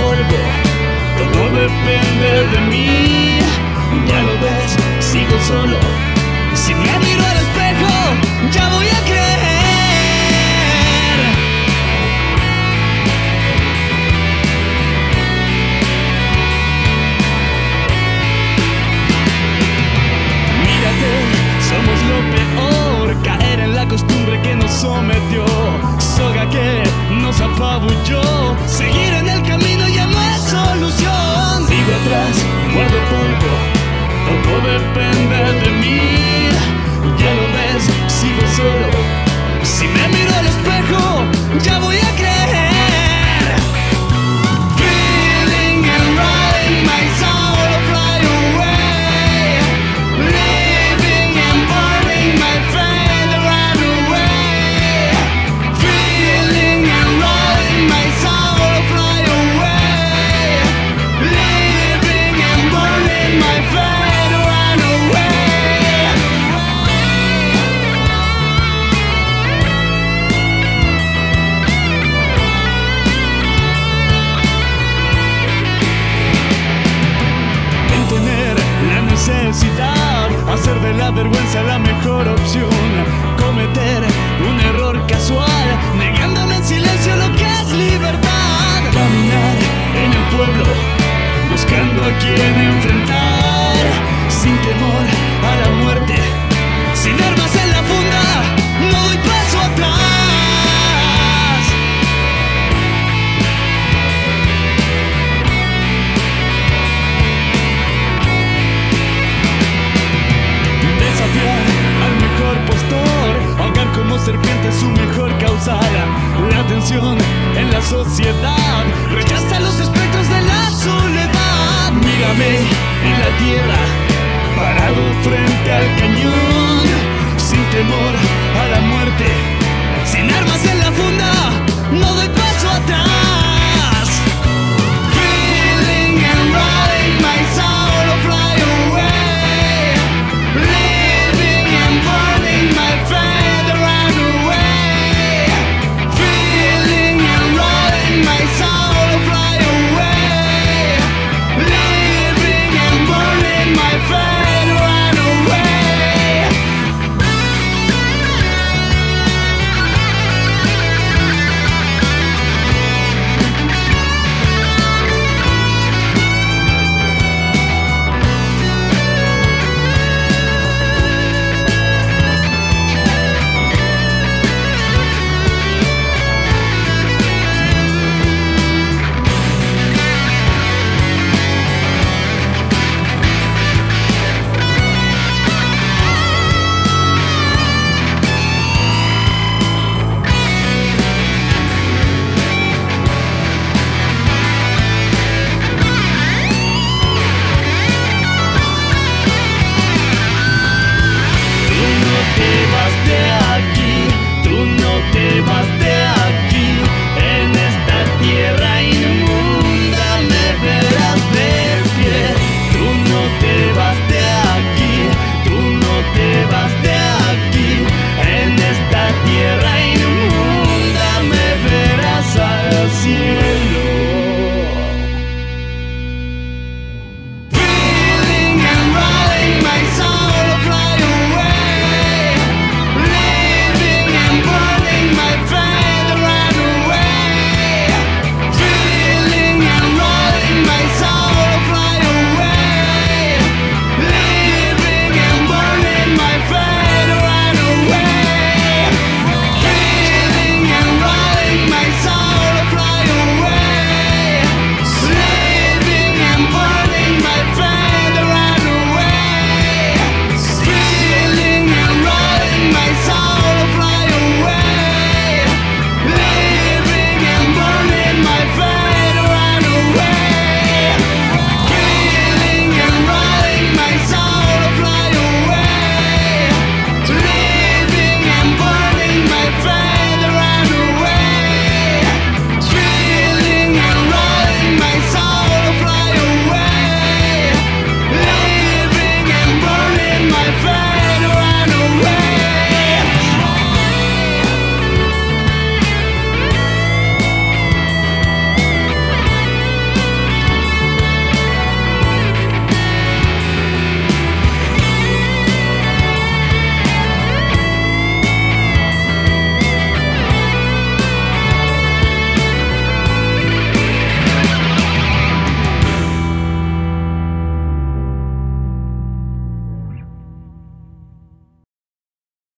vuelvo, todo depende de mí. Ya lo ves, sigo solo. Si me miro al espejo, ya voy a creer. Mírate, somos lo peor, caer en la costumbre que nos sometió, soga que nos apabulló. Seguir en el camino ya no es solución. Sigo atrás, guardo polvo, todo depende de mí. Ya lo ves, sigo solo. Si me miro al espejo, ya voy a creer. Feeling and riding, my soul will fly away. Living and burning, my friend ran away. Feeling and riding, my soul will fly away. Living and burning, my friend. Hacer de la vergüenza la mejor opción, cometer un error casual, negándome en silencio lo que es libertad. Caminar en el pueblo, buscando a quien enfrentar, sin temor a la muerte, sin armas en la funda, no doy paso atrás. Serpiente es su mejor causal, la tensión en la sociedad.